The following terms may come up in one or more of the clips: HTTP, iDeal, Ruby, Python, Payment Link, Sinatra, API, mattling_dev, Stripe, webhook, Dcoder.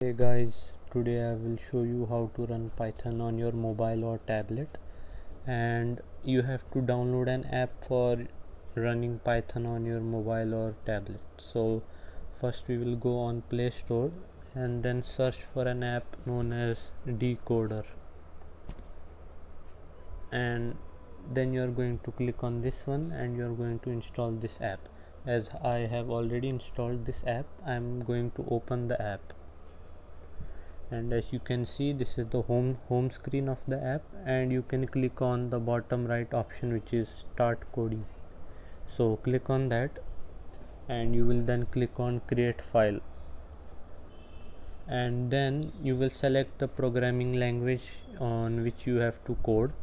Hey guys, today I will show you how to run Python on your mobile or tablet, and you have to download an app for running Python on your mobile or tablet. So first we will go on Play Store and then search for an app known as Dcoder, and then you are going to click on this one and you are going to install this app. As I have already installed this app, I am going to open the app. And as you can see, this is the home screen of the app, and you can click on the bottom right option, which is Start Coding. So click on that and you will then click on Create File, and then you will select the programming language on which you have to code.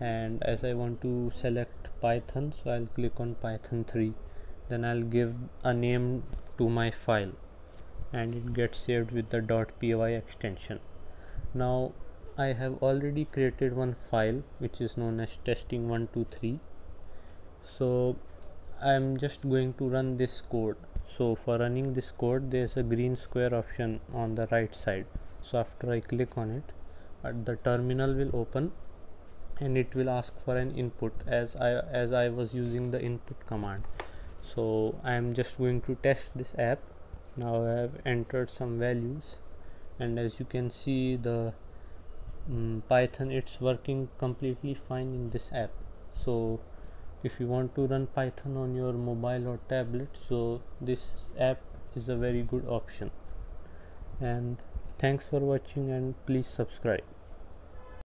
And as I want to select Python, so I'll click on Python 3. Then I'll give a name to my file, and it gets saved with the .py extension. Now I have already created one file which is known as testing123, so I'm just going to run this code. So for running this code, there's a green square option on the right side. So after I click on it, the terminal will open and it will ask for an input, as I was using the input command. So I'm just going to test this app. Now I have entered some values, and as you can see, the Python, it's working completely fine in this app. So if you want to run Python on your mobile or tablet, so this app is a very good option. And thanks for watching, and please subscribe.